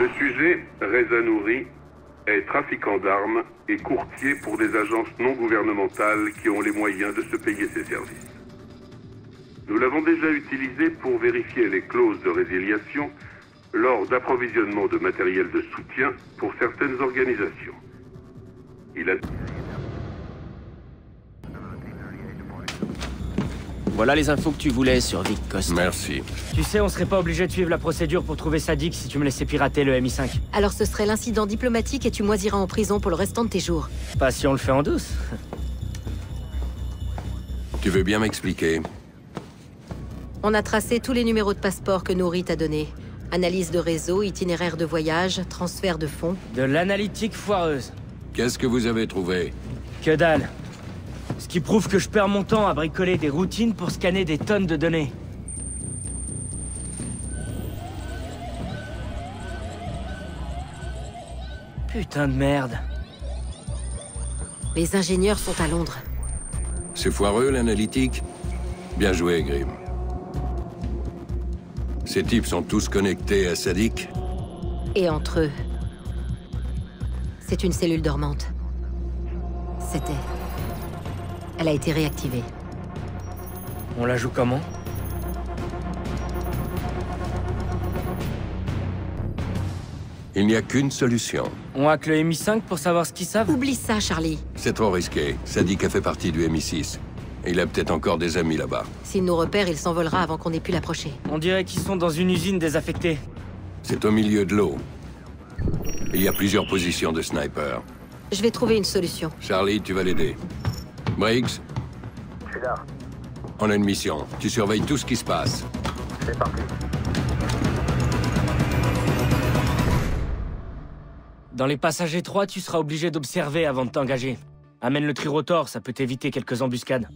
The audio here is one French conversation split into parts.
Le sujet, Reza Nouri, est trafiquant d'armes et courtier pour des agences non gouvernementales qui ont les moyens de se payer ses services. Nous l'avons déjà utilisé pour vérifier les clauses de résiliation lors d'approvisionnement de matériel de soutien pour certaines organisations. Il a... Voilà les infos que tu voulais sur Vic Coste. Merci. Tu sais, on serait pas obligé de suivre la procédure pour trouver Sadik si tu me laissais pirater le MI5. Alors ce serait l'incident diplomatique et tu moisiras en prison pour le restant de tes jours. Pas si on le fait en douce. Tu veux bien m'expliquer? On a tracé tous les numéros de passeport que Nouri t'a donnés. Analyse de réseau, itinéraire de voyage, transfert de fonds... De l'analytique foireuse. Qu'est-ce que vous avez trouvé? Que dalle. Ce qui prouve que je perds mon temps à bricoler des routines pour scanner des tonnes de données. Putain de merde. Les ingénieurs sont à Londres. C'est foireux, l'analytique? Bien joué, Grimm. Ces types sont tous connectés à Sadik? Et entre eux. C'est une cellule dormante. C'était... Elle a été réactivée. On la joue comment? Il n'y a qu'une solution. On hack le MI5 pour savoir ce qu'ils savent? Oublie ça, Charlie. C'est trop risqué. Sadik a fait partie du MI6. Et il a peut-être encore des amis là-bas. S'il nous repère, il s'envolera avant qu'on ait pu l'approcher. On dirait qu'ils sont dans une usine désaffectée. C'est au milieu de l'eau. Il y a plusieurs positions de snipers. Je vais trouver une solution. Charlie, tu vas l'aider. Briggs? Je suis là. On a une mission. Tu surveilles tout ce qui se passe. C'est parti. Dans les passages étroits, tu seras obligé d'observer avant de t'engager. Amène le trirotor, ça peut t'éviter quelques embuscades.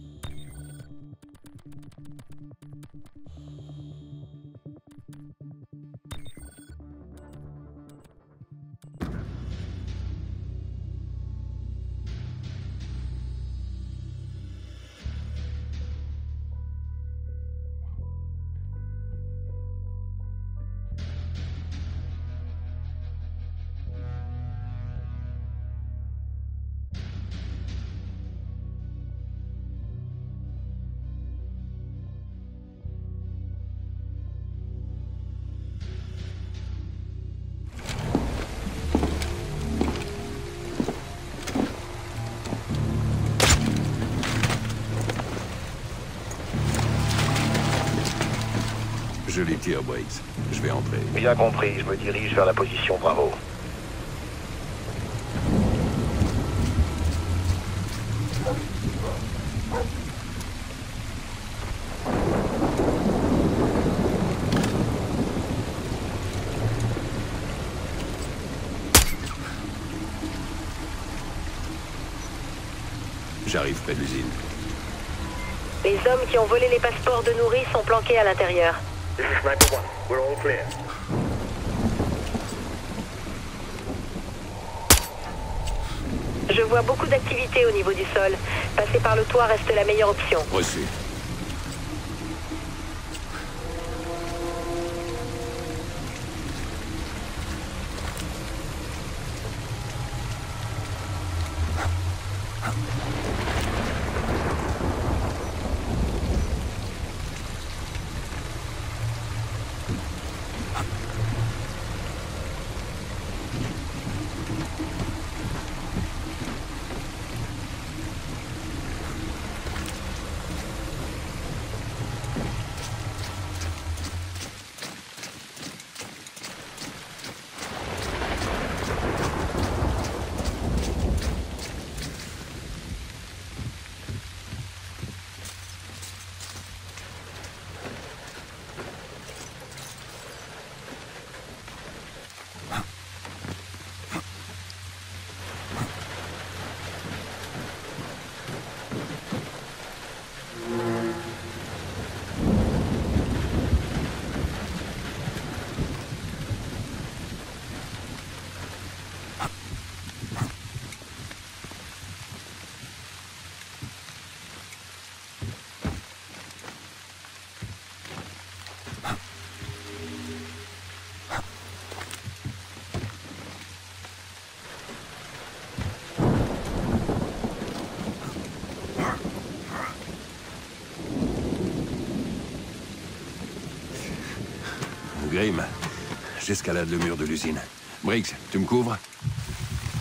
Je les tire, Briggs. Je vais entrer. Bien compris. Je me dirige vers la position Bravo. J'arrive près de l'usine. Les hommes qui ont volé les passeports de Nouri sont planqués à l'intérieur. This is Sniper 1. We're all clear. Je vois beaucoup d'activité au niveau du sol. Passer par le toit reste la meilleure option. Reçu. Grimm. J'escalade le mur de l'usine. Briggs, tu me couvres?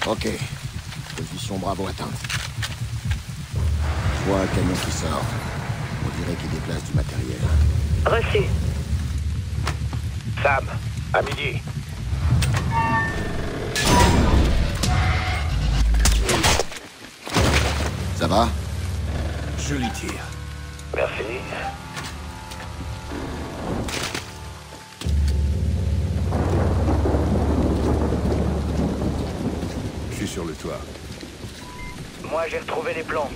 Ok. Position Bravo atteinte. Je vois un camion qui sort. On dirait qu'il déplace du matériel. Reçu. Sam, à midi. Ça va? Je lui tire. Merci. Je suis sur le toit. Moi, j'ai retrouvé les plans.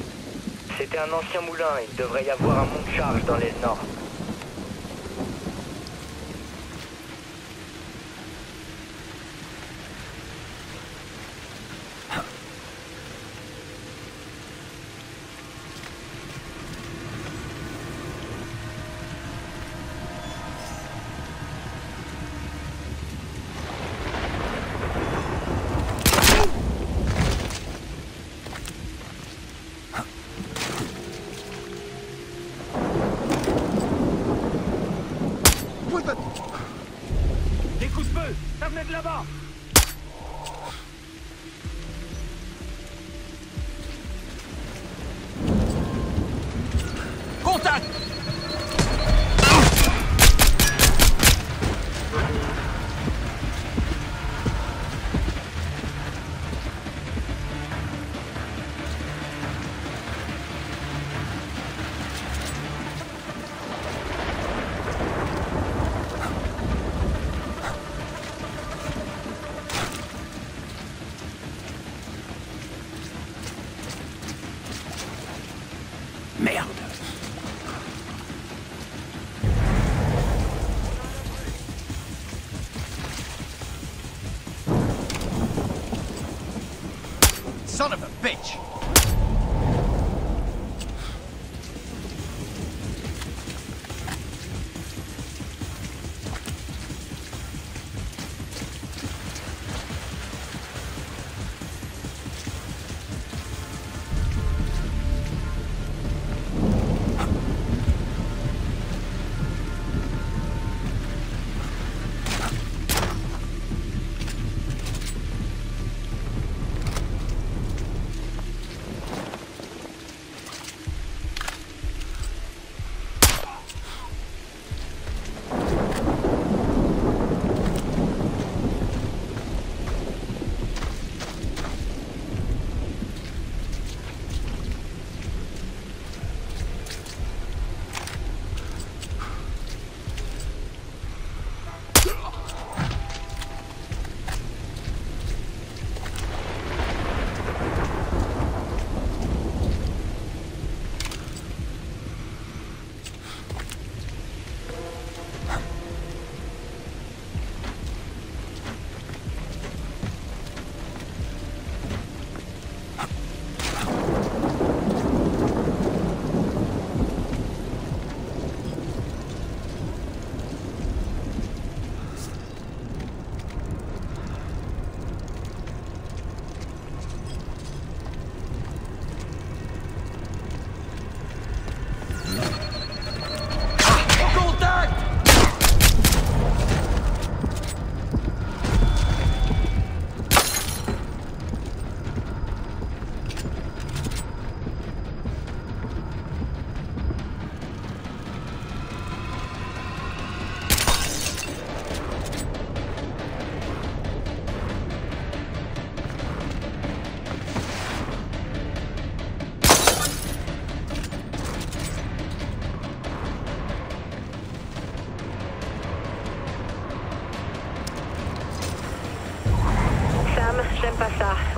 C'était un ancien moulin. Il devrait y avoir un mont de charge dans l'aile nord. Son of a bitch!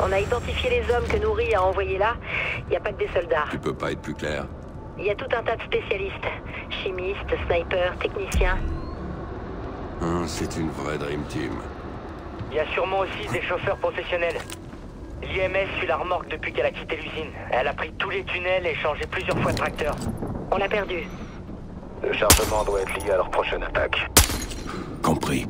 On a identifié les hommes que Nouri a envoyés là. Il n'y a pas que des soldats. Tu peux pas être plus clair. Il y a tout un tas de spécialistes. Chimistes, snipers, techniciens. C'est une vraie Dream Team. Il y a sûrement aussi des chauffeurs professionnels. L'IMS suit la remorque depuis qu'elle a quitté l'usine. Elle a pris tous les tunnels et changé plusieurs fois de tracteur. On l'a perdu. Le chargement doit être lié à leur prochaine attaque. Compris.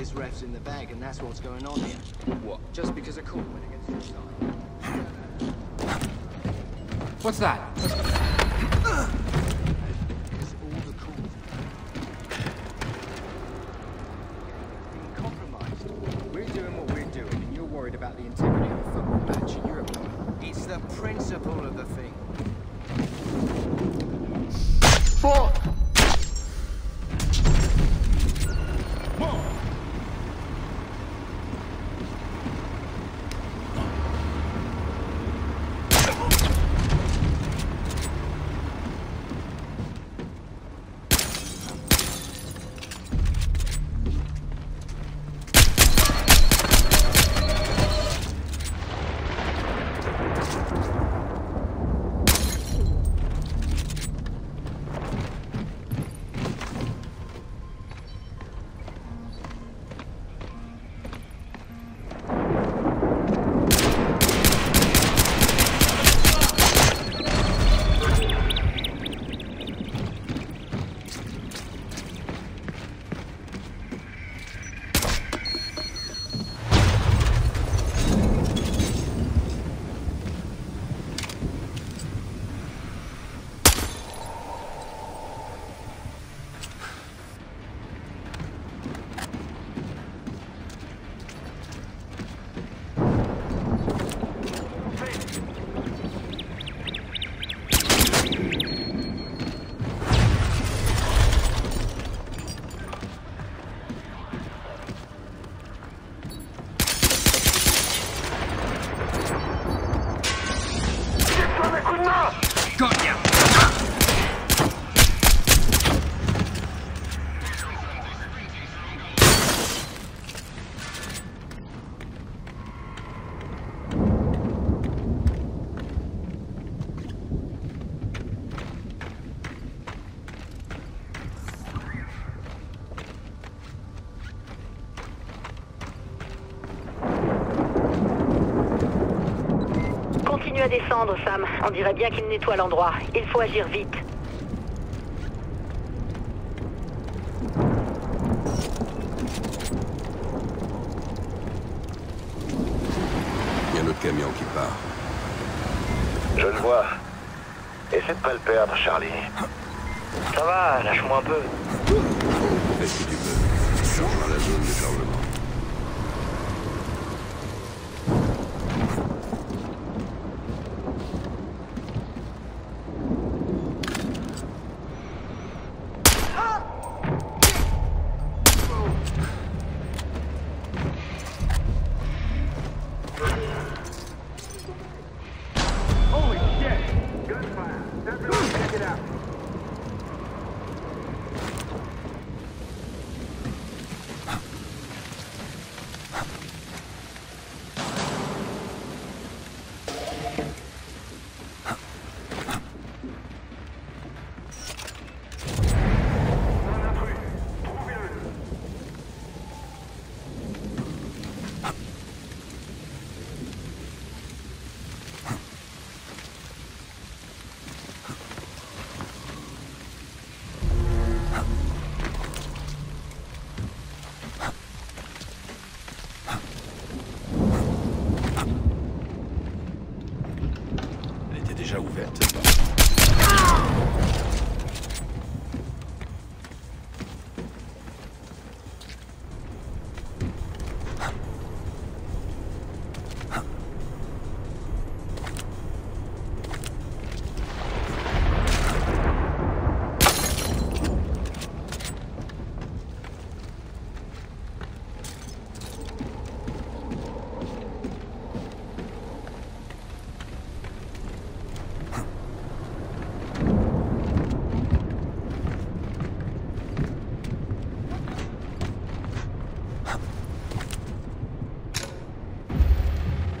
this ref's in the bag, and that's what's going on here. What? Just because I caught when it gets this time. What's that? Because all the calls being compromised. We're doing what we're doing, and you're worried about the integrity of a football match in Europe. It's the principle of the thing. Fuck! À descendre, Sam. On dirait bien qu'il nettoie l'endroit. Il faut agir vite. Il y a notre camion qui part. Je le vois. Essaie de pas le perdre, Charlie. Ça va, lâche-moi un peu. Oh, fais ce que tu veux. Je rejoins la zone de chargement.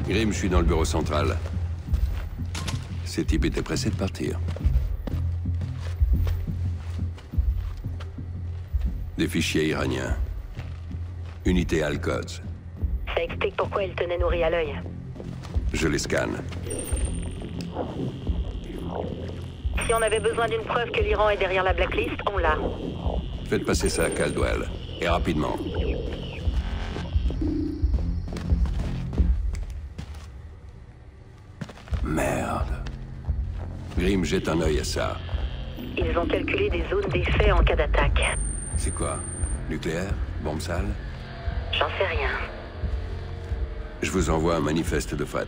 Grimm, je suis dans le bureau central. Ces types étaient pressés de partir. Des fichiers iraniens. Unité Al-Qods. Ça explique pourquoi ils tenaient Nouri à l'œil. Je les scanne. Si on avait besoin d'une preuve que l'Iran est derrière la blacklist, on l'a. Faites passer ça à Caldwell. Et rapidement. Merde. Grimm jette un œil à ça. Ils ont calculé des zones d'effet en cas d'attaque. C'est quoi? Nucléaire? Bombe sale? J'en sais rien. Je vous envoie un manifeste de FAT.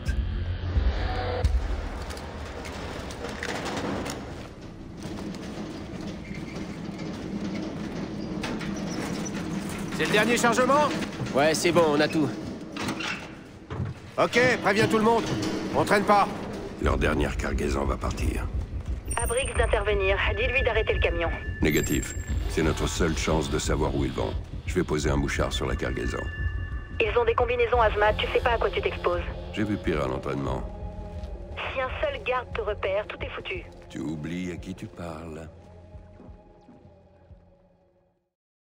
C'est le dernier chargement? Ouais, c'est bon, on a tout. Ok, préviens tout le monde. On traîne pas. Leur dernière cargaison va partir. À Briggs d'intervenir. Dis-lui d'arrêter le camion. Négatif. C'est notre seule chance de savoir où ils vont. Je vais poser un mouchard sur la cargaison. Ils ont des combinaisons hazmat, tu sais pas à quoi tu t'exposes. J'ai vu pire à l'entraînement. Si un seul garde te repère, tout est foutu. Tu oublies à qui tu parles.